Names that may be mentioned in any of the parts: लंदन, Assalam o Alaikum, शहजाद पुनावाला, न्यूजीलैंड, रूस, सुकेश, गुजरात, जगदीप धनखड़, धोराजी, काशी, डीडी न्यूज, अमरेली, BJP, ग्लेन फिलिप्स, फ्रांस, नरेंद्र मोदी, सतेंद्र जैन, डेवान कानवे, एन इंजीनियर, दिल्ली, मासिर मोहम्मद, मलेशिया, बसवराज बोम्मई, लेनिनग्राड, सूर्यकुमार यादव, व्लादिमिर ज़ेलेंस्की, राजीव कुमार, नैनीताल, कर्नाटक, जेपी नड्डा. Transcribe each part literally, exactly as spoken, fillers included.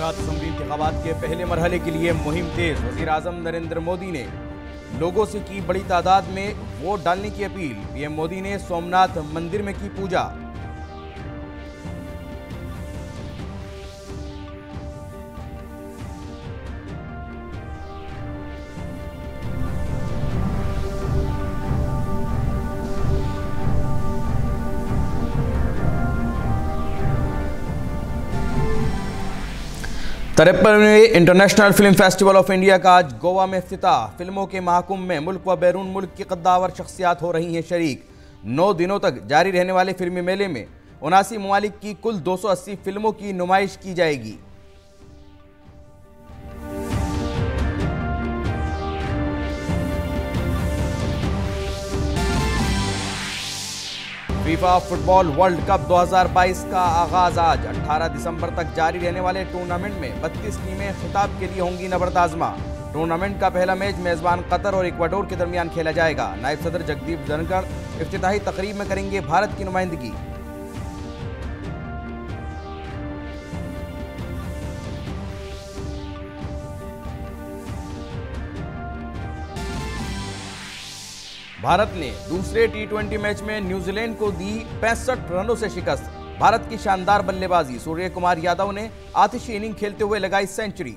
गुजरात assembly इंतखाबात के पहले मरहले के लिए मुहिम तेज। वज़ीर आज़म नरेंद्र मोदी ने लोगों से की बड़ी तादाद में वोट डालने की अपील। पीएम मोदी ने सोमनाथ मंदिर में की पूजा। तिरपनवें international film festival of India का आज गोवा में इफ्तिताह। फिल्मों के महाकुंभ में मुल्क व बैरून मुल्क की कद्दावर शख्सियात हो रही हैं शरीक। नौ दिनों तक जारी रहने वाले फिल्मी मेले में उनासी ममालिक की कुल दो सौ अस्सी फिल्मों की नुमाइश की जाएगी। फीफा फुटबॉल वर्ल्ड कप दो हज़ार बाईस का आगाज आज। अठारह दिसंबर तक जारी रहने वाले टूर्नामेंट में बत्तीस टीमें खिताब के लिए होंगी नबरदाजमा। टूर्नामेंट का पहला मैच मेजबान कतर और इक्वाडोर के दरमियान खेला जाएगा। नायब सदर जगदीप धनखड़ इफ्तिताही तकरीब में करेंगे भारत की नुमाइंदगी। भारत ने दूसरे टी ट्वेंटी मैच में न्यूजीलैंड को दी पैंसठ रनों से शिकस्त। भारत की शानदार बल्लेबाजी। सूर्यकुमार यादव ने आतिशी इनिंग खेलते हुए लगाई सेंचुरी।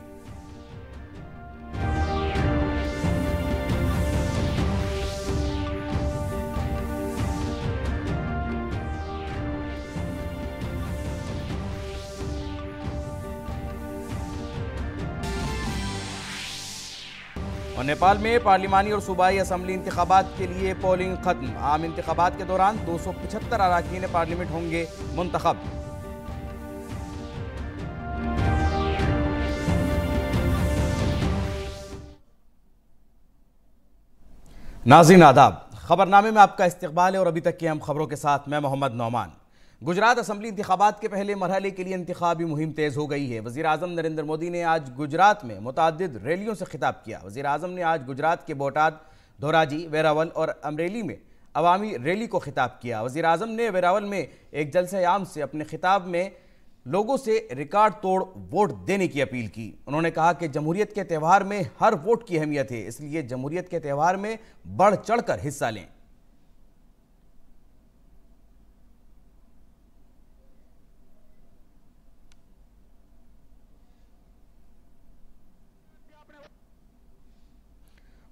और नेपाल में पार्लिमानी और सूबाई असम्बली इंतखाबात के लिए पोलिंग खत्म। आम इंतखाबात के दौरान दो सौ पचहत्तर अराकीन पार्लियामेंट होंगे मुंतखब। नाज़रीन आदाब, खबरनामे में आपका इस्तकबाल है और अभी तक की अहम खबरों के साथ मैं मोहम्मद नौमान। गुजरात असम्बली इंतखाबात के पहले मरहले के लिए इंतखाबी मुहिम तेज़ हो गई है। वज़ीर आज़म नरेंद्र मोदी ने आज गुजरात में मुतअद्दिद रैलियों से खिताब किया। वज़ीर आज़म ने आज गुजरात के बोटाद, धोराजी, वेरावल और अमरेली में अवामी रैली को खिताब किया। वज़ीर आज़म ने वेरावल में एक जलसे आम से अपने खिताब में लोगों से रिकॉर्ड तोड़ वोट देने की अपील की। उन्होंने कहा कि जमहूरियत के त्यौहार में हर वोट की अहमियत है, इसलिए जमहूरियत के त्यौहार में बढ़ चढ़ कर हिस्सा लें।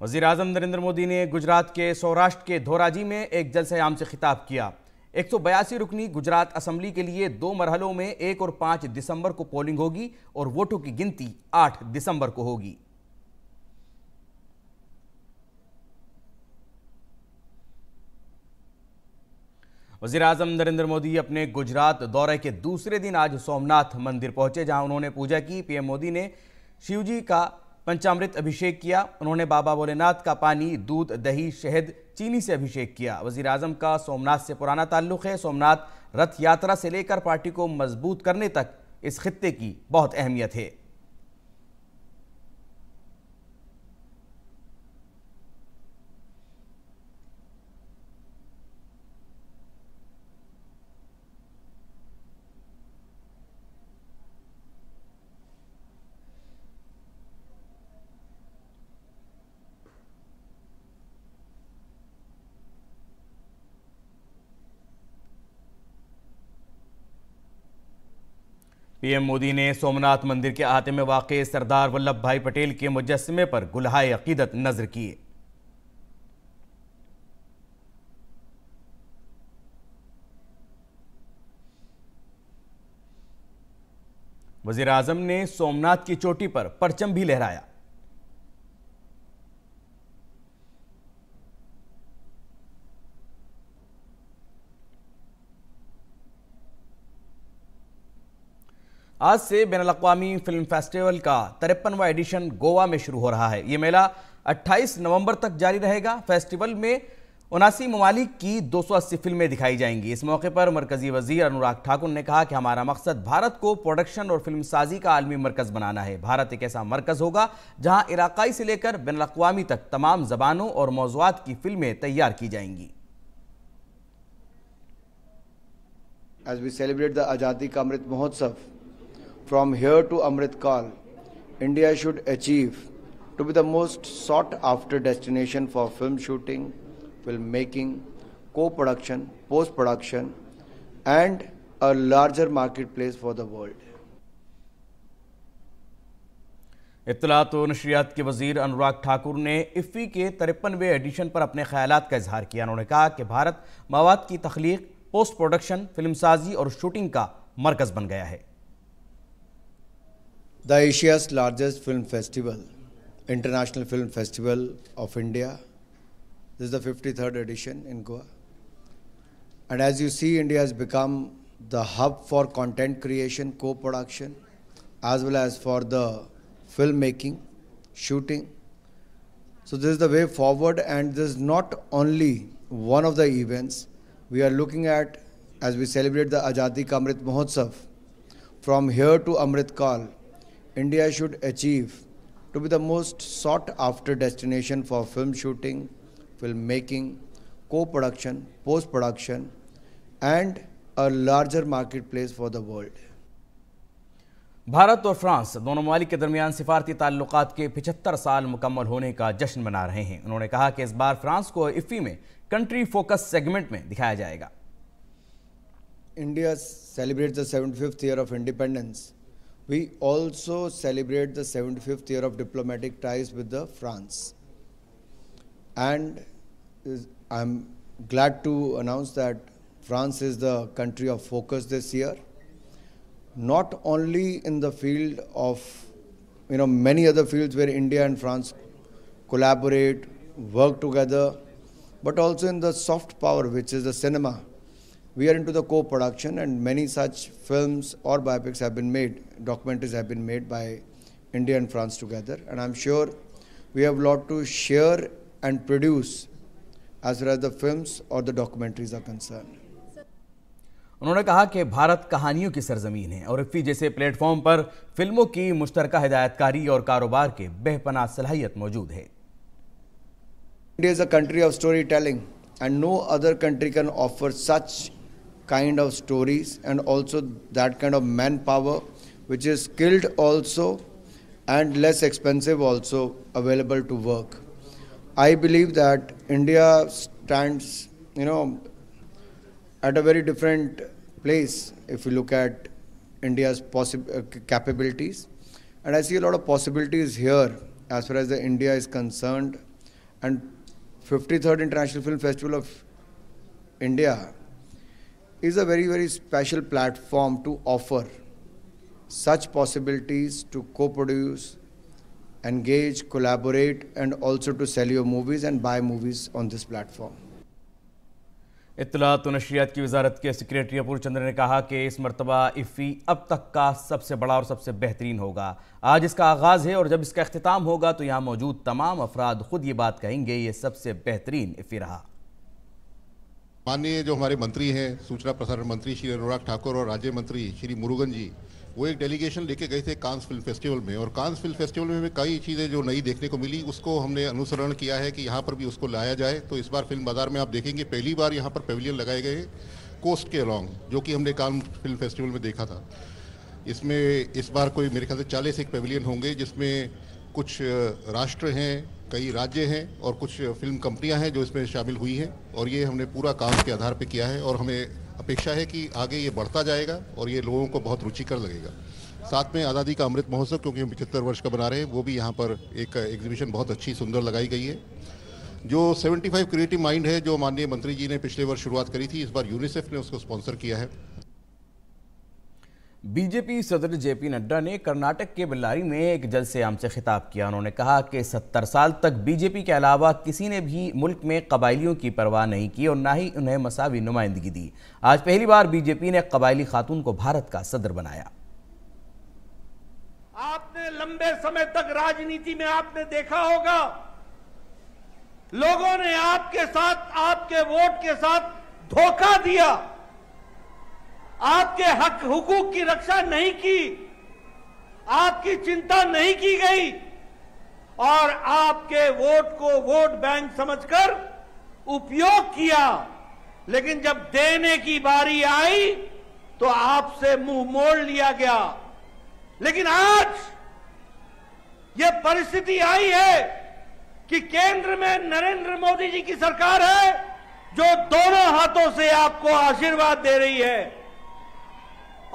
वज़ीर आज़म नरेंद्र मोदी ने गुजरात के सौराष्ट्र के धोराजी में एक जलसे आम से खिताब किया। एक सौ बयासी रुकनी गुजरात असम्बली के लिए दो मरहलों में एक और पाँच दिसंबर को पोलिंग होगी और वोटों की गिनती आठ दिसंबर को होगी। वज़ीर आज़म नरेंद्र मोदी अपने गुजरात दौरे के दूसरे दिन आज सोमनाथ मंदिर पहुंचे, जहां उन्होंने पूजा की। पीएम मोदी ने शिवजी का पंचामृत अभिषेक किया। उन्होंने बाबा भोलेनाथ का पानी, दूध, दही, शहद, चीनी से अभिषेक किया। वज़ीर आज़म का सोमनाथ से पुराना ताल्लुक़ है। सोमनाथ रथ यात्रा से लेकर पार्टी को मजबूत करने तक इस खित्ते की बहुत अहमियत है। पीएम मोदी ने सोमनाथ मंदिर के अहाते में वाक़े सरदार वल्लभ भाई पटेल के मुजस्समे पर गुलहाए अक़ीदत नज़र किए। वज़ीर आज़म ने सोमनाथ की चोटी पर परचम भी लहराया। आज से बैनुल अक़वामी फिल्म फेस्टिवल का तिरपनवां एडिशन गोवा में शुरू हो रहा है। ये मेला अट्ठाईस नवंबर तक जारी रहेगा। फेस्टिवल में उनासी ममालिक की दो सौ अस्सी फिल्में दिखाई जाएंगी। इस मौके पर मरकज़ी वज़ीर अनुराग ठाकुर ने कहा कि हमारा मकसद भारत को प्रोडक्शन और फिल्म साजी का आलमी मरकज़ बनाना है। भारत एक ऐसा मरकज़ होगा जहाँ इलाक़ाई से लेकर बैनुल अक़वामी तक तमाम ज़बानों और मौज़ूआत की फिल्में तैयार की जाएंगी। आज वी सेलिब्रेट द आज़ादी का Amrit Mahotsav From here to Amritkal, India should achieve to be the most sought-after destination for film shooting, filmmaking, co-production, post-production, and a larger marketplace for the world. इत्तलात और नशरियात के वजीर अनुराग ठाकुर ने इफ़ी के तिरपनवे एडिशन पर अपने ख्यालात का इजहार किया। उन्होंने कहा कि भारत मवाद की तख्लीक, पोस्ट प्रोडक्शन, फिल्मसाजी और शूटिंग का मरकज़ बन गया है। The Asia's largest film festival, international film festival of India, this is the fifty third edition in Goa, and as you see India has become the hub for content creation, co production, as well as for the film making, shooting. So this is the way forward, and this is not only one of the events we are looking at as we celebrate the Azadi Ka Amrit Mahotsav. From here to Amritkal, India should achieve to be the most sought after destination for film shooting, film making, co-production, post production, and a larger marketplace for the world. Bharat और फ्रांस दोनों ममालिक के दरमियान सिफारती ताल्लुकात के पचहत्तर साल मुकम्मल होने का जश्न मना रहे हैं। उन्होंने कहा कि इस बार फ्रांस को इफ़ी में कंट्री फोकस सेगमेंट में दिखाया जाएगा। India celebrate the seventy fifth year of independence, we also celebrate the seventy fifth year of diplomatic ties with the फ्रांस, and I am glad to announce that फ्रांस is the country of focus this year, not only in the field of, you know, many other fields where India and France collaborate, work together, but also in the soft power, which is the cinema. We are into the co-production, and many such films or biopics have been made, documentaries have been made by India and France together, and I'm sure we have a lot to share and produce as far as the films or the documentaries are concerned. उन्होंने कहा कि भारत कहानियों की सरजमीन है और इफ़ी जैसे platform पर फिल्मों की मुश्तरका हिदायतकारी और कारोबार के बेपनाह सलाहियत मौजूद है। India is a country of storytelling, and no other country can offer such kind of stories and also that kind of manpower, which is skilled also and less expensive also available to work. I believe that India stands, at a very different place if you look at India's capabilities, and I see a lot of possibilities here as far as India is concerned. and fifty-third International Film Festival of India is a very very special platform to offer such possibilities to co-produce, engage, collaborate, and also to sell your movies and buy movies on this platform. इत्तलात और नशरियात की वजारत के secretary अपूर्व चंद्र ने कहा कि इस मरतबा इफ़ी अब तक का सबसे बड़ा और सबसे बेहतरीन होगा। आज इसका आगाज़ है और जब इसका अख्तिताम होगा तो यहाँ मौजूद तमाम अफराद खुद ये बात कहेंगे, ये सबसे बेहतरीन इफ़ी रहा। माननीय जो हमारे मंत्री हैं, सूचना प्रसारण मंत्री श्री अनुराग ठाकुर और राज्य मंत्री श्री मुरुगन जी, वो एक डेलीगेशन लेके गए थे कांस फिल्म फेस्टिवल में, और कांस फिल्म फेस्टिवल में कई चीज़ें जो नई देखने को मिली उसको हमने अनुसरण किया है कि यहाँ पर भी उसको लाया जाए। तो इस बार फिल्म बाजार में आप देखेंगे पहली बार यहाँ पर पेविलियन लगाए गए कोस्ट के अलॉन्ग, जो कि हमने कांस फिल्म फेस्टिवल में देखा था। इसमें इस बार कोई मेरे ख्याल से चालीस एक पेविलियन होंगे, जिसमें कुछ राष्ट्र हैं, कई राज्य हैं और कुछ फिल्म कंपनियाँ हैं जो इसमें शामिल हुई हैं, और ये हमने पूरा कांस के आधार पर किया है और हमें अपेक्षा है कि आगे ये बढ़ता जाएगा और ये लोगों को बहुत रुचिकर लगेगा। साथ में आज़ादी का अमृत महोत्सव, क्योंकि हम पचहत्तर वर्ष का बना रहे हैं, वो भी यहाँ पर एक एग्जीबिशन बहुत अच्छी सुंदर लगाई गई है। जो पचहत्तर क्रिएटिव माइंड है, जो माननीय मंत्री जी ने पिछले वर्ष शुरुआत करी थी, इस बार यूनिसेफ ने उसको स्पॉन्सर किया है। बीजेपी सदर जेपी नड्डा ने कर्नाटक के बेल्लारी में एक जलसे आम से खिताब किया। उन्होंने कहा कि सत्तर साल तक बीजेपी के अलावा किसी ने भी मुल्क में कबायलियों की परवाह नहीं की और ना ही उन्हें मसावी नुमाइंदगी दी। आज पहली बार बीजेपी ने कबायली खातून को भारत का सदर बनाया। आपने लंबे समय तक राजनीति में आपने देखा होगा, लोगों ने आपके साथ, आपके वोट के साथ धोखा दिया, आपके हक हुकूक की रक्षा नहीं की, आपकी चिंता नहीं की गई, और आपके वोट को वोट बैंक समझकर उपयोग किया। लेकिन जब देने की बारी आई तो आपसे मुंह मोड़ लिया गया। लेकिन आज यह परिस्थिति आई है कि केंद्र में नरेंद्र मोदी जी की सरकार है जो दोनों हाथों से आपको आशीर्वाद दे रही है,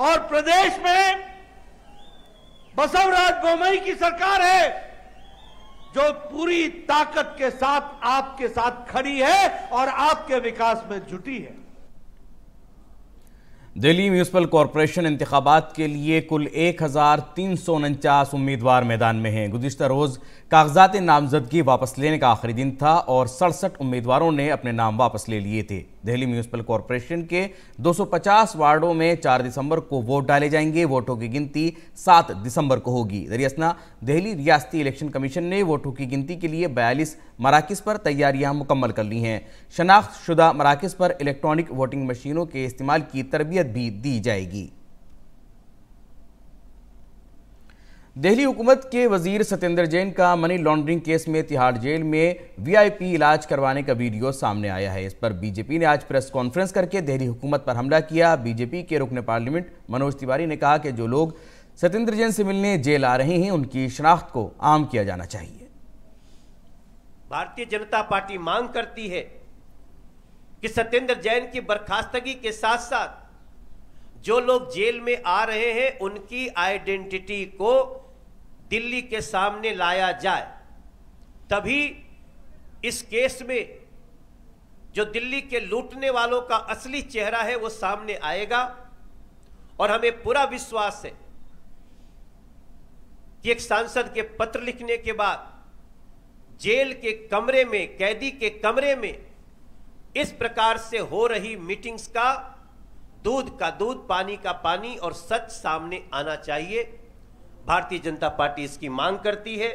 और प्रदेश में बसवराज बोम्मई की सरकार है जो पूरी ताकत के साथ आपके साथ खड़ी है और आपके विकास में जुटी है। दिल्ली म्यूनिसिपल कॉरपोरेशन इंतखाबात के लिए कुल एक हज़ार तीन सौ उनचास उम्मीदवार मैदान में हैं। गुज़िश्ता रोज़ कागजात नामजदगी वापस लेने का आखिरी दिन था और सड़सठ उम्मीदवारों ने अपने नाम वापस ले लिए थे। दिल्ली म्यूनिसिपल कॉरपोरेशन के दो सौ पचास वार्डों में चार दिसंबर को वोट डाले जाएंगे। वोटों की गिनती सात दिसंबर को होगी। दरियासना दिल्ली रियासती इलेक्शन कमीशन ने वोटों की गिनती के लिए बयालीस मराकिज़ पर तैयारियां मुकम्मल कर ली हैं। शनाख्त शुदा मराकिज़ पर इलेक्ट्रॉनिक वोटिंग मशीनों के इस्तेमाल की तरबियत भी दी जाएगी। दिल्ली हुकूमत के वजीर सतेंद्र जैन का मनी लॉन्ड्रिंग केस में तिहाड़ जेल में वीआईपी इलाज करवाने का वीडियो सामने आया है। इस पर बीजेपी ने आज प्रेस कॉन्फ्रेंस करके दिल्ली हुकूमत पर हमला किया। बीजेपी के रुकने पार्लियामेंट मनोज तिवारी ने कहा कि जो लोग सतेंद्र जैन से मिलने जेल आ रहे हैं उनकी शनाख्त को आम किया जाना चाहिए। भारतीय जनता पार्टी मांग करती है कि सतेंद्र जैन की बर्खास्तगी के साथ साथ जो लोग जेल में आ रहे हैं उनकी आइडेंटिटी को दिल्ली के सामने लाया जाए, तभी इस केस में जो दिल्ली के लूटने वालों का असली चेहरा है वो सामने आएगा। और हमें पूरा विश्वास है कि एक सांसद के पत्र लिखने के बाद जेल के कमरे में, कैदी के कमरे में इस प्रकार से हो रही मीटिंग्स का दूध का दूध, पानी का पानी और सच सामने आना चाहिए। भारतीय जनता पार्टी इसकी मांग करती है।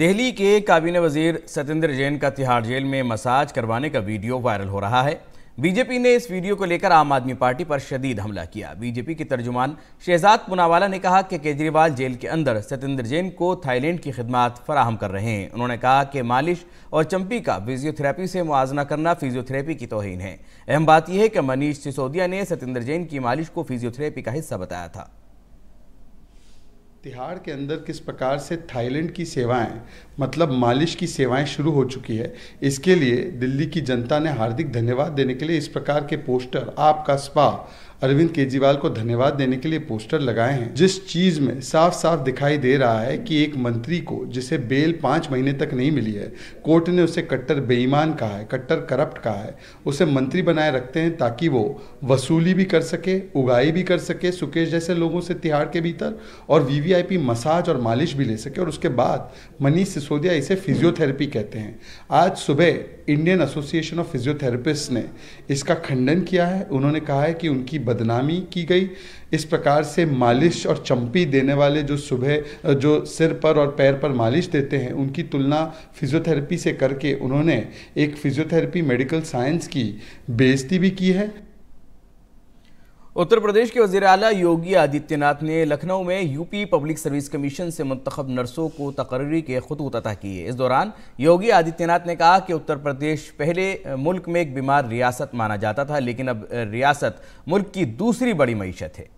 दिल्ली के काबीना वजीर सतेंद्र जैन का तिहाड़ जेल में मसाज करवाने का वीडियो वायरल हो रहा है। बीजेपी ने इस वीडियो को लेकर आम आदमी पार्टी पर शदीद हमला किया। बीजेपी के तर्जुमान शहजाद पुनावाला ने कहा कि केजरीवाल जेल के अंदर सतेंद्र जैन को थाईलैंड की खिदमत फराहम कर रहे हैं। उन्होंने कहा कि मालिश और चंपी का फिजियोथेरेपी से मुआवजा करना फिजियोथेरेपी की तौहीन है। अहम बात यह है कि मनीष सिसोदिया ने सतेंद्र जैन की मालिश को फिजियोथेरेपी का हिस्सा बताया था। तिहाड़ के अंदर किस प्रकार से थाईलैंड की सेवाएं, मतलब मालिश की सेवाएं शुरू हो चुकी है, इसके लिए दिल्ली की जनता ने हार्दिक धन्यवाद देने के लिए इस प्रकार के पोस्टर, आपका स्पा, अरविंद केजरीवाल को धन्यवाद देने के लिए पोस्टर लगाए हैं। जिस चीज में साफ साफ दिखाई दे रहा है कि एक मंत्री को जिसे बेल पाँच महीने तक नहीं मिली है, कोर्ट ने उसे कट्टर बेईमान कहा है, कट्टर करप्ट कहा है, उसे मंत्री बनाए रखते हैं ताकि वो वसूली भी कर सके, उगाई भी कर सके सुकेश जैसे लोगों से तिहाड़ के भीतर, और V V I P massage और मालिश भी ले सके। और उसके बाद मनीष सिसोदिया इसे फिजियोथेरेपी कहते हैं। आज सुबह इंडियन एसोसिएशन ऑफ फिजियोथेरेपिस्ट ने इसका खंडन किया है। उन्होंने कहा है कि उनकी बदनामी की गई। इस प्रकार से मालिश और चंपी देने वाले जो सुबह जो सिर पर और पैर पर मालिश देते हैं उनकी तुलना फिजियोथेरेपी से करके उन्होंने एक फिजियोथेरेपी मेडिकल साइंस की बेइज्जती भी की है। उत्तर प्रदेश के वज़ीर आला योगी आदित्यनाथ ने लखनऊ में यूपी पब्लिक सर्विस कमीशन से मुंतखब नर्सों को तकर्री के खतूत अता किए। इस दौरान योगी आदित्यनाथ ने कहा कि उत्तर प्रदेश पहले मुल्क में एक बीमार रियासत माना जाता था, लेकिन अब रियासत मुल्क की दूसरी बड़ी मईशत है।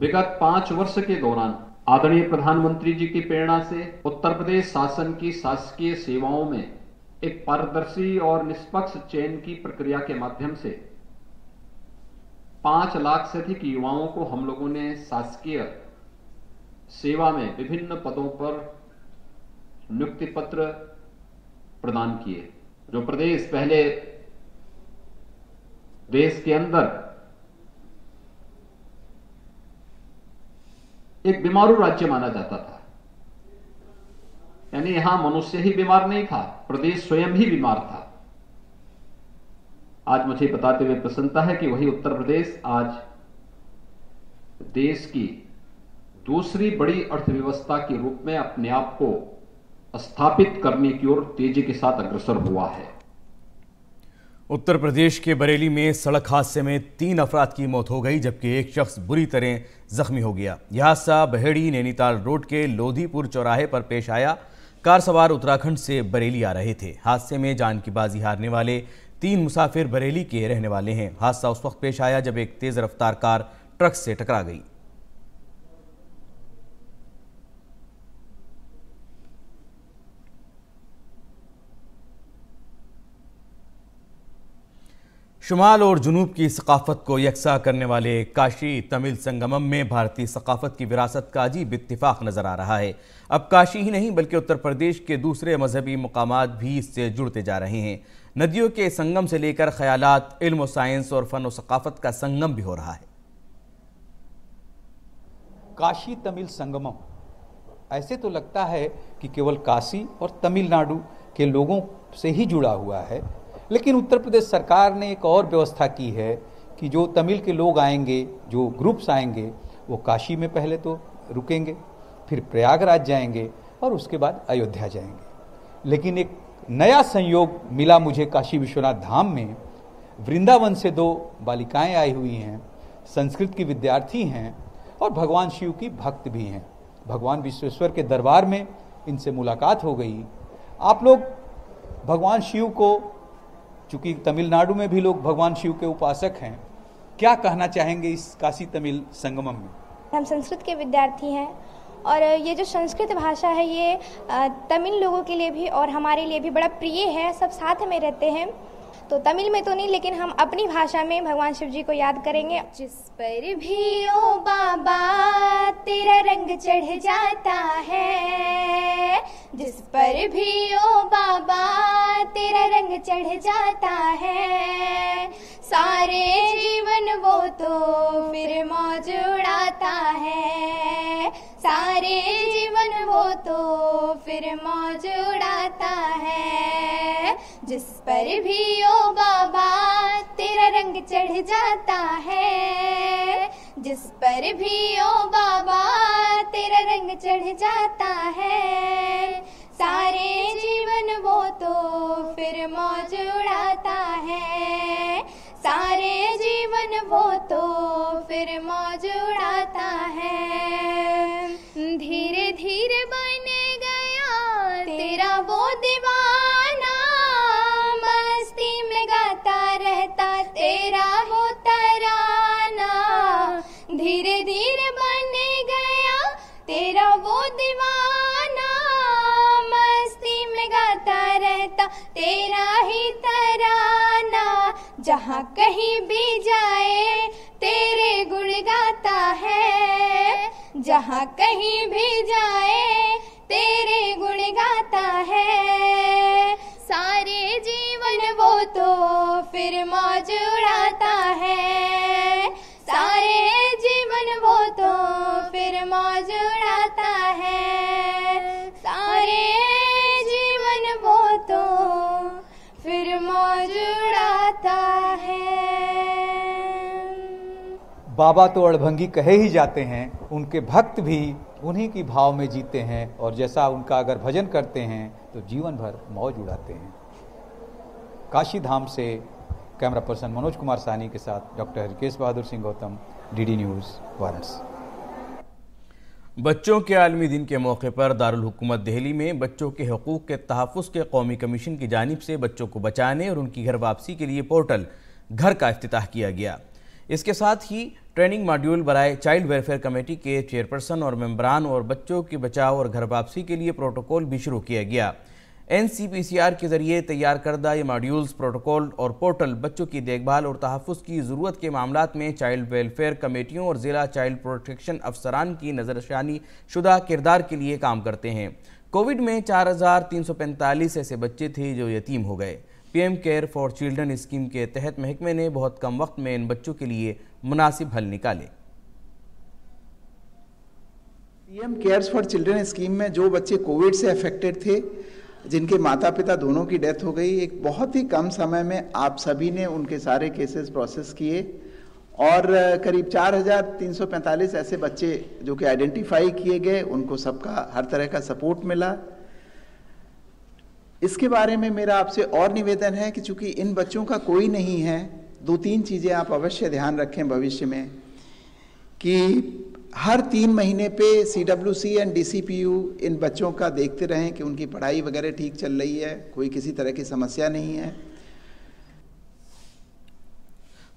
विगत पांच वर्ष के दौरान आदरणीय प्रधानमंत्री जी की प्रेरणा से उत्तर प्रदेश शासन की शासकीय सेवाओं में एक पारदर्शी और निष्पक्ष चयन की प्रक्रिया के माध्यम से पांच लाख से अधिक युवाओं को हम लोगों ने शासकीय सेवा में विभिन्न पदों पर नियुक्ति पत्र प्रदान किए। जो प्रदेश पहले देश के अंदर एक बीमारू राज्य माना जाता था, यानी यहां मनुष्य ही बीमार नहीं था, प्रदेश स्वयं ही बीमार था। आज मुझे बताते हुए प्रसन्नता है कि वही उत्तर प्रदेश आज देश की दूसरी बड़ी अर्थव्यवस्था के रूप में अपने आप को स्थापित करने की ओर तेजी के साथ अग्रसर हुआ है। उत्तर प्रदेश के बरेली में सड़क हादसे में तीन अफराद की मौत हो गई, जबकि एक शख्स बुरी तरह जख्मी हो गया। यह हादसा बहेड़ी नैनीताल रोड के लोधीपुर चौराहे पर पेश आया। कार सवार उत्तराखंड से बरेली आ रहे थे। हादसे में जान की बाजी हारने वाले तीन मुसाफिर बरेली के रहने वाले हैं। हादसा उस वक्त पेश आया जब एक तेज रफ्तार कार ट्रक से टकरा गई। शुमाल और जुनूब की सकाफत को यकसां करने वाले काशी तमिल संगमम में भारतीय सकाफत की विरासत का अजीब इत्तिफाक नज़र आ रहा है। अब काशी ही नहीं बल्कि उत्तर प्रदेश के दूसरे मजहबी मकामात भी इससे जुड़ते जा रहे हैं। नदियों के संगम से लेकर ख्यालात, इल्म, साइंस और फ़न और सकाफत का संगम भी हो रहा है। काशी तमिल संगमम ऐसे तो लगता है कि केवल काशी और तमिलनाडु के लोगों से ही जुड़ा हुआ है, लेकिन उत्तर प्रदेश सरकार ने एक और व्यवस्था की है कि जो तमिल के लोग आएंगे, जो ग्रुप्स आएंगे, वो काशी में पहले तो रुकेंगे, फिर प्रयागराज जाएंगे और उसके बाद अयोध्या जाएंगे। लेकिन एक नया संयोग मिला मुझे काशी विश्वनाथ धाम में। वृंदावन से दो बालिकाएं आई हुई हैं, संस्कृत की विद्यार्थी हैं और भगवान शिव की भक्त भी हैं। भगवान विश्वेश्वर के दरबार में इनसे मुलाकात हो गई। आप लोग भगवान शिव को, चूँकि तमिलनाडु में भी लोग भगवान शिव के उपासक हैं, क्या कहना चाहेंगे इस काशी तमिल संगमम में? हम संस्कृत के विद्यार्थी हैं और ये जो संस्कृत भाषा है ये तमिल लोगों के लिए भी और हमारे लिए भी बड़ा प्रिय है। सब साथ में रहते हैं, तो तमिल में तो नहीं लेकिन हम अपनी भाषा में भगवान शिव जी को याद करेंगे। जिस पर भी ओ बाबा तेरा रंग चढ़ जाता है, जिस पर भी ओ बाबा तेरा रंग चढ़ जाता है, सारे जीवन वो तो फिर मौज उड़ाता है, सारे जीवन वो तो फिर मौज उड़ाता है। जिस पर भी ओ बाबा तेरा रंग चढ़ जाता है, जिस पर भी ओ बाबा तेरा रंग चढ़ जाता है, सारे जीवन वो तो फिर मौज उड़ाता है, सारे जीवन वो तो फिर मौज उड़ाता है। धीरे धीरे बने गया तेरा वो दीवाना, मस्ती में गाता रहता तेरा वो तराना, धीरे धीरे बने गया तेरा वो दीवाना, मस्ती में गाता रहता तेरा ही तराना, जहाँ कहीं भी जाए तेरे गुण गाता है, जहाँ कहीं भी जाए तेरे गुण गाता है, सारे जीवन वो तो फिर मौज उड़ाता है, सारे जीवन वो तो फिर मौज उड़ाता है, सारे जीवन वो तो फिर मौज उड़ाता है। बाबा तो अड़भंगी कहे ही जाते हैं, उनके भक्त भी उन्हीं की भाव में जीते हैं और जैसा उनका अगर भजन करते हैं तो जीवन भर मौज उड़ाते हैं। काशी धाम से कैमरा पर्सन मनोज कुमार साहनी के साथ doctor Harikesh Bahadur Singh Gautam, DD news, Varanasi. बच्चों के आलमी दिन के मौके पर दारुल हुकूमत दिल्ली में बच्चों के हकूक़ के तहफ़्फ़ुज़ के कौमी कमीशन की जानिब से बच्चों को बचाने और उनकी घर वापसी के लिए पोर्टल घर का इफ्तिताह किया गया। इसके साथ ही ट्रेनिंग मॉड्यूल बराए चाइल्ड वेलफेयर कमेटी के चेयरपर्सन और मेम्बरान और बच्चों की बचाव और घर वापसी के लिए प्रोटोकॉल भी शुरू किया गया। N C P C R के जरिए तैयार करदा ये मॉड्यूल्स, प्रोटोकॉल और पोर्टल बच्चों की देखभाल और तहफ़्फ़ुज़ की ज़रूरत के मामलों में चाइल्ड वेलफेयर कमेटियों और ज़िला चाइल्ड प्रोटेक्शन अफसरान की नज़रसानी शुदा किरदार के लिए काम करते हैं। कोविड में चार हज़ार तीन सौ पैंतालीस ऐसे बच्चे थे जो यतीम हो गए। P M care for children scheme के तहत महकमे ने बहुत कम वक्त में इन बच्चों के लिए मुनासिब हल निकाले। P M cares for children scheme में जो बच्चे कोविड से अफेक्टेड थे, जिनके माता पिता दोनों की डेथ हो गई, एक बहुत ही कम समय में आप सभी ने उनके सारे केसेस प्रोसेस किए और करीब चार हज़ार तीन सौ पैंतालीस ऐसे बच्चे जो कि आइडेंटिफाई किए गए, उनको सबका हर तरह का सपोर्ट मिला। इसके बारे में मेरा आपसे और निवेदन है कि चूंकि इन बच्चों का कोई नहीं है, दो तीन चीज़ें आप अवश्य ध्यान रखें भविष्य में कि हर तीन महीने पे C W C and D C P U इन बच्चों का देखते रहें कि उनकी पढ़ाई वगैरह ठीक चल रही है, कोई किसी तरह की समस्या नहीं है।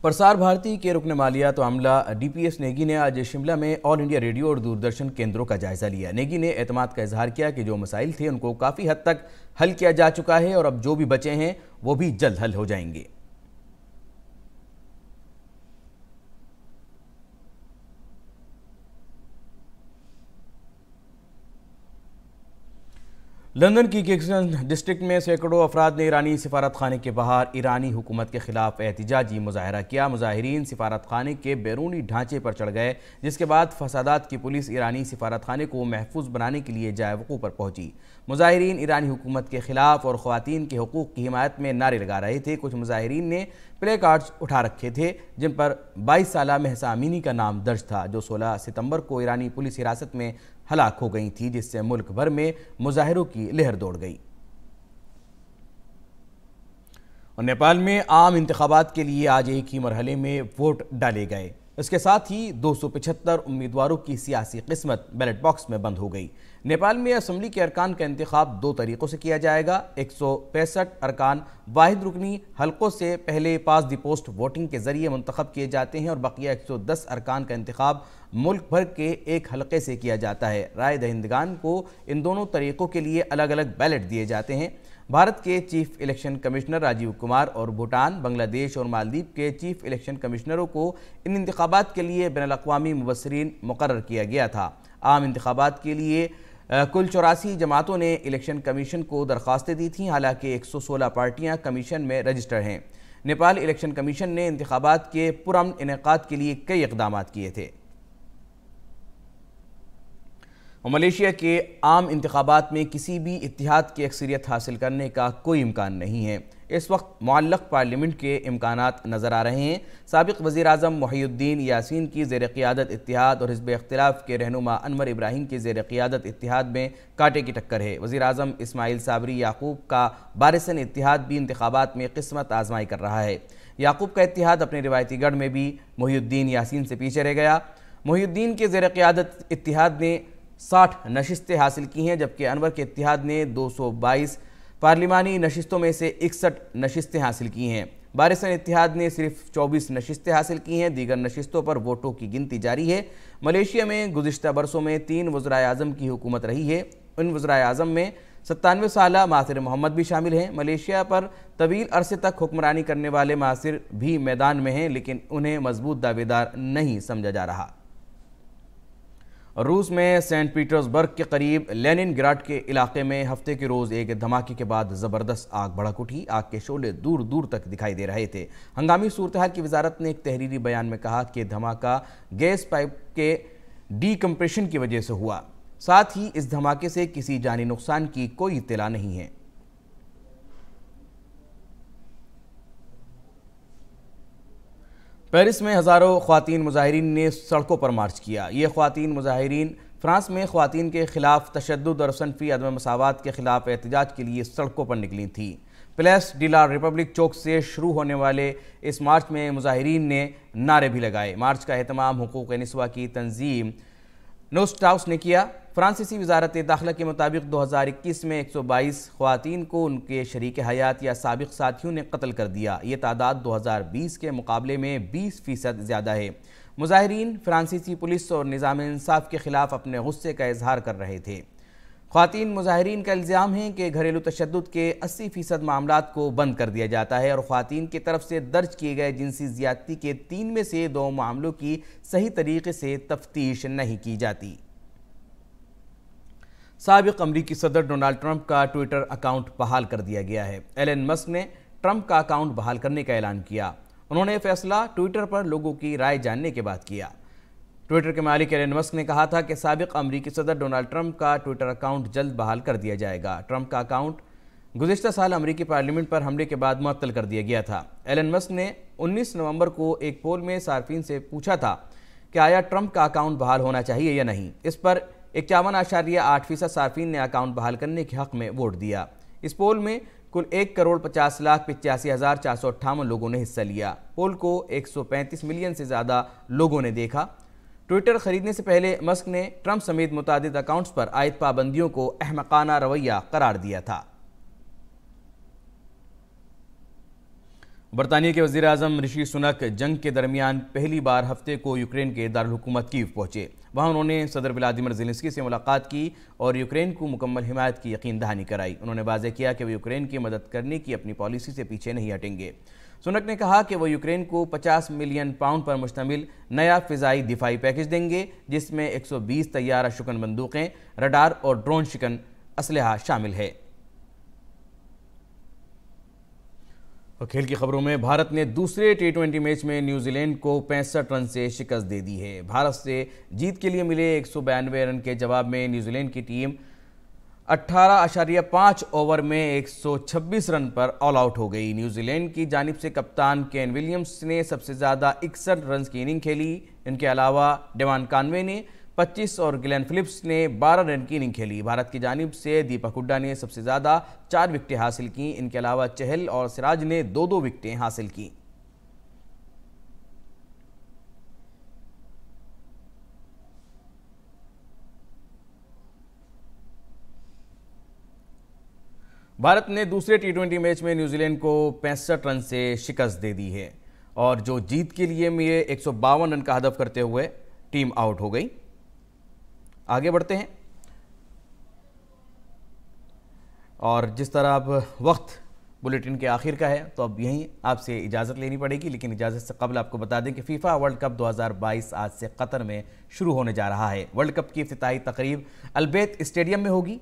प्रसार भारती के रुकने मालियात तो अमला डीपीएस नेगी ने आज शिमला में ऑल इंडिया रेडियो और दूरदर्शन केंद्रों का जायजा लिया। नेगी ने एतमाद का इजहार किया कि जो मसाइल थे उनको काफ़ी हद तक हल किया जा चुका है और अब जो भी बचे हैं वो भी जल्द हल हो जाएंगे। लंदन की किंग्स्टन डिस्ट्रिक्ट में सैकड़ों अफराद ने ईरानी सिफारत खाने के बाहर ईरानी हुकूमत के खिलाफ एहतिजाजी मुजाहरा किया। मुजाहरीन सिफारत खाने के बैरूनी ढांचे पर चढ़ गए, जिसके बाद फसादात की पुलिस ईरानी सिफारत खाने को महफूज बनाने के लिए जायवकों पर पहुंची। मुजाहरीन ईरानी हुकूमत के खिलाफ और ख्वातीन के हकूक़ की हिमायत में नारे लगा रहे थे। कुछ मुजाहरीन ने प्ले कार्ड्स उठा रखे थे जिन पर बाईस साल महसा अमीनी का नाम दर्ज था, जो सोलह सितम्बर को ईरानी पुलिस हिरासत में हलाक हो गई थी, जिससे मुल्क भर में मुजाहिरों की लहर दौड़ गई। और नेपाल में आम इंतखाबात के लिए आज एक ही मरहले में वोट डाले गए। इसके साथ ही दो सौ पिछहत्तर उम्मीदवारों की सियासी किस्मत बैलेट बॉक्स में बंद हो गई। नेपाल में असम्बली के अरकान का इंतखाब दो तरीक़ों से किया जाएगा। एक सौ पैंसठ अरकान वाहिद रुकनी हलकों से पहले पास द पोस्ट वोटिंग के जरिए मुंतखब किए जाते हैं और बकिया एक सौ दस अरकान का इंतखाब मुल्क भर के एक हलके से किया जाता है। राय दहिंदगान को इन दोनों तरीक़ों के लिए अलग अलग बैलेट दिए जाते हैं। भारत के chief election commissioner राजीव कुमार और भूटान, बांग्लादेश और मालदीव के चीफ इलेक्शन कमिश्नरों को इन इंतखाबात के लिए बैनुल अक़वामी मुबसरीन मुकर्रर किया गया था। आम इंतखाबात के लिए कुल चौरासी जमातों ने इलेक्शन कमीशन को दरख्वास्तें दी थीं, हालांकि एक सौ सोलह पार्टियाँ कमीशन में रजिस्टर हैं। नेपाल इलेक्शन कमीशन ने इंतखाबात के पुरअमन इनेकाद के लिए कई इकदाम किए थे। मलेशिया के आम इंतखाबात में किसी भी इत्तिहाद की अक्सरियत हासिल करने का कोई इम्कान नहीं है। इस वक्त मुअल्लक़ पार्लियामेंट के इम्कानात नज़र आ रहे हैं। साबिक़ वज़ीर आज़म मुहीउद्दीन यासीन की ज़ेर क़ियादत इत्तिहाद और हिज़्ब इख्तिलाफ़ के रहनुमा अनवर इब्राहिम की ज़ेर क़ियादत इत्तिहाद में कांटे की टक्कर है। वज़ीर आज़म इस्माइल साबरी याकूब का बारिसन इत्तिहाद भी इंतखाबात में किस्मत आजमाई कर रहा है। याकूब का इत्तिहाद अपने रिवायती गढ़ में भी मुहीउद्दीन यासीन से पीछे रह गया। मुहीउद्दीन के ज़ेर क़ियादत इत्तिहाद ने साठ नशिस्तें हासिल की हैं, जबकि अनवर के इत्तिहाद ने दो सौ बाईस पार्लिमानी नशिस्तों में से इकसठ नशिस्तें हासिल की हैं। बारिसन इत्तिहाद ने सिर्फ चौबीस नशिस्तें हासिल की हैं। दीगर नशिस्तों पर वोटों की गिनती जारी है। मलेशिया में गुज़श्ता बरसों में तीन वज़राए आज़म की हुकूमत रही है। उन वज़राए आज़म में सत्तानवे साला मासिर मोहम्मद भी शामिल हैं। मलेशिया पर तवील अरसे तक हुक्मरानी करने वाले मासिर भी मैदान में हैं, लेकिन उन्हें मजबूत दावेदार नहीं समझा जा रहा। रूस में सेंट पीटर्सबर्ग के करीब लेनिनग्राड के इलाके में हफ्ते के रोज़ एक धमाके के बाद ज़बरदस्त आग भड़क उठी। आग के शोले दूर दूर तक दिखाई दे रहे थे। हंगामी सूरतहाल की वजारत ने एक तहरीरी बयान में कहा कि धमाका गैस पाइप के डीकम्प्रेशन की वजह से हुआ। साथ ही इस धमाके से किसी जानी नुकसान की कोई इत्तला नहीं है। पेरिस में हज़ारों ख्वातीन मुजाहिरीन ने सड़कों पर मार्च किया। ये ख्वातीन मुजाहिरीन फ्रांस में ख्वातीन के खिलाफ तशद्दुद और सनफ़ी अदम मसावात के खिलाफ एहतजाज के लिए सड़कों पर निकली थी। प्लेस डिला रिपब्लिक चौक से शुरू होने वाले इस मार्च में मुजाहिरीन ने नारे भी लगाए। मार्च का एहतमाम हुकूक़ निस्वा की तंजीम नोस्टाउस ने किया। फ्रांसीसी वजारत दाखिला के मुताबिक दो हज़ार इक्कीस में एक सौ बाईस ख्वातीन को उनके शरीक हयात या साबिक साथियों ने कत्ल कर दिया। ये तादाद दो हज़ार बीस के मुकाबले में बीस फीसद ज़्यादा है। मुजाहिरीन फ्रांसीसी पुलिस और निज़ाम इंसाफ के खिलाफ अपने गुस्से का इजहार कर रहे थे। ख्वातीन मुजाहिरीन का इल्ज़ाम है कि घरेलू तशद्दुद के अस्सी फीसद मामला को बंद कर दिया जाता है और ख्वातीन की तरफ से दर्ज किए गए जिनसी ज़्यादती के तीन में से दो मामलों की सही तरीके से तफ्तीश नहीं की जाती। साबिक़ अमरीकी सदर डोनाल्ड ट्रंप का ट्विटर अकाउंट बहाल कर दिया गया है। एलन मस्क ने ट्रंप का अकाउंट बहाल करने का ऐलान किया। उन्होंने फैसला ट्विटर पर लोगों की राय जानने के बाद किया। ट्विटर के मालिक एलन मस्क ने कहा था कि साबिक़ अमरीकी सदर डोनाल्ड ट्रंप का ट्विटर अकाउंट जल्द बहाल कर दिया जाएगा। ट्रंप का अकाउंट गुज़िश्ता साल अमरीकी पार्लियामेंट पर हमले के बाद मुअत्तल कर दिया गया था। एलन मस्क ने उन्नीस नवंबर को एक पोल में सार्फिन से पूछा था कि आया ट्रंप का अकाउंट बहाल होना चाहिए या नहीं। इस पर इक्यावन आशार्य आठ फीसद सार्फिन ने अकाउंट बहाल करने के हक़ में वोट दिया। इस पोल में कुल एक करोड़ पचास लाख पिचासी हज़ार चार सौ अट्ठावन लोगों ने हिस्सा लिया। पोल को एक सौ पैंतीस मिलियन से ज़्यादा लोगों ने देखा। ट्विटर खरीदने से पहले मस्क ने ट्रंप समेत मुतादिद अकाउंट्स पर आयत पाबंदियों को अहमकाना रवैया करार दिया था। बरतानिया के वजीर आजम ऋषि सुनक जंग के दरमियान पहली बार हफ्ते को यूक्रेन के दारकूमत कीव पहुंचे। वहां उन्होंने सदर व्लादिमिर ज़ेलेंस्की से मुलाकात की और यूक्रेन को मुकम्मल हिमायत की यकीन दहानी कराई। उन्होंने वाज़ह किया कि वे यूक्रेन की मदद करने की अपनी पॉलिसी से पीछे नहीं हटेंगे। सुनक ने कहा कि वह यूक्रेन को पचास मिलियन पाउंड पर मुश्तमिल नया फ़िज़ाई दिफाई पैकेज देंगे जिसमें एक सौ बीस तैयारा शुकन बंदूकें, रडार और ड्रोन शिकन असलहा शामिल है। और खेल की खबरों में, भारत ने दूसरे टी ट्वेंटी मैच में न्यूजीलैंड को पैंसठ रन से शिकस्त दे दी है। भारत से जीत के लिए मिले एक सौ बयानवे रन के जवाब में न्यूजीलैंड की टीम अठारह दशमलव पाँच ओवर में एक सौ छब्बीस रन पर ऑल आउट हो गई। न्यूजीलैंड की जानिब से कप्तान केन विलियम्स ने सबसे ज़्यादा इकसठ रन की इनिंग खेली। इनके अलावा डेवान कानवे ने पच्चीस और ग्लेन फिलिप्स ने बारह रन की इनिंग खेली। भारत की जानिब से दीपक हुड्डा ने सबसे ज़्यादा चार विकेटें हासिल की। इनके अलावा चहल और सिराज ने दो दो विकेटें हासिल कीं। भारत ने दूसरे टी ट्वेंटी मैच में न्यूजीलैंड को पैंसठ रन से शिकस्त दे दी है और जो जीत के लिए मिले एक सौ बावन रन का हदफ करते हुए टीम आउट हो गई। आगे बढ़ते हैं और जिस तरह अब वक्त बुलेटिन के आखिर का है तो अब यहीं आपसे इजाज़त लेनी पड़ेगी, लेकिन इजाज़त से कबल आपको बता दें कि फीफा वर्ल्ड कप दो हज़ार बाईस आज से कतर में शुरू होने जा रहा है। वर्ल्ड कप की इफ्तिताही तकरीब अलबैत स्टेडियम में होगी।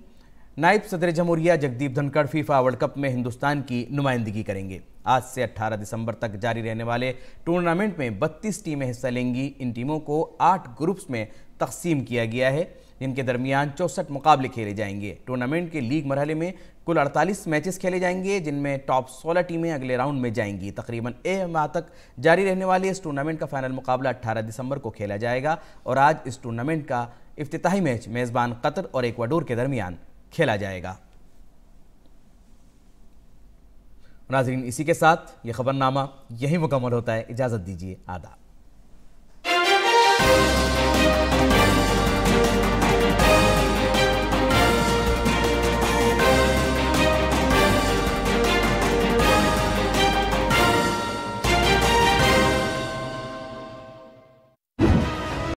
नायब सदर जमहूरिया जगदीप धनखड़ FIFA World Cup में हिंदुस्तान की नुमाइंदगी करेंगे। आज से अठारह दिसंबर तक जारी रहने वाले टूर्नामेंट में बत्तीस टीमें हिस्सा लेंगी। इन टीमों को आठ ग्रुप्स में तकसीम किया गया है जिनके दरमियान चौंसठ मुकाबले खेले जाएंगे। टूर्नामेंट के लीग मरहले में कुल अड़तालीस मैचेस खेले जाएंगे जिनमें टॉप सोलह टीमें अगले राउंड में जाएंगी। तकरीबन एक माह तक जारी रहने वाले इस टूर्नामेंट का फाइनल मुकाबला अठारह दिसंबर को खेला जाएगा और आज इस टूर्नामेंट का इफ्तिताही मैच मेज़बान कतर और इक्वाडोर के दरमियान खेला जाएगा। नाज़रीन, इसी के साथ ये खबरनामा यहीं मुकम्मल होता है। इजाज़त दीजिए, आदाब।